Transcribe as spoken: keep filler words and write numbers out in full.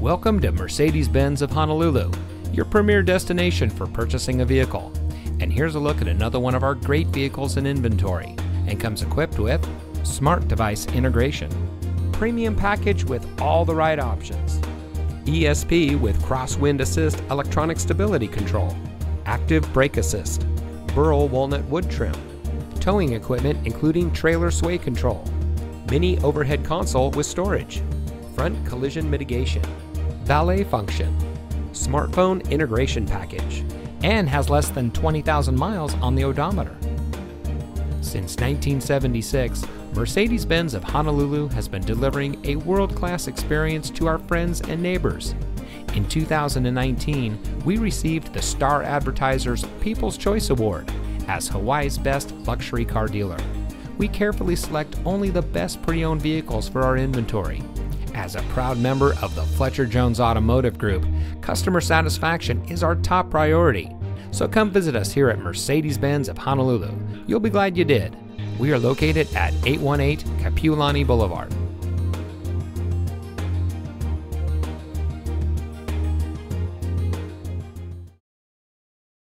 Welcome to Mercedes-Benz of Honolulu, your premier destination for purchasing a vehicle. And here's a look at another one of our great vehicles in inventory, and comes equipped with smart device integration, premium package with all the right options, E S P with crosswind assist electronic stability control, active brake assist, burl walnut wood trim, towing equipment including trailer sway control, mini overhead console with storage, front collision mitigation, valet function, smartphone integration package, and has less than twenty thousand miles on the odometer. Since nineteen seventy-six, Mercedes-Benz of Honolulu has been delivering a world-class experience to our friends and neighbors. In two thousand nineteen, we received the Star Advertiser's People's Choice Award as Hawaii's best luxury car dealer. We carefully select only the best pre-owned vehicles for our inventory. As a proud member of the Fletcher Jones Automotive Group, customer satisfaction is our top priority. So come visit us here at Mercedes-Benz of Honolulu. You'll be glad you did. We are located at eight one eight Kapiolani Boulevard.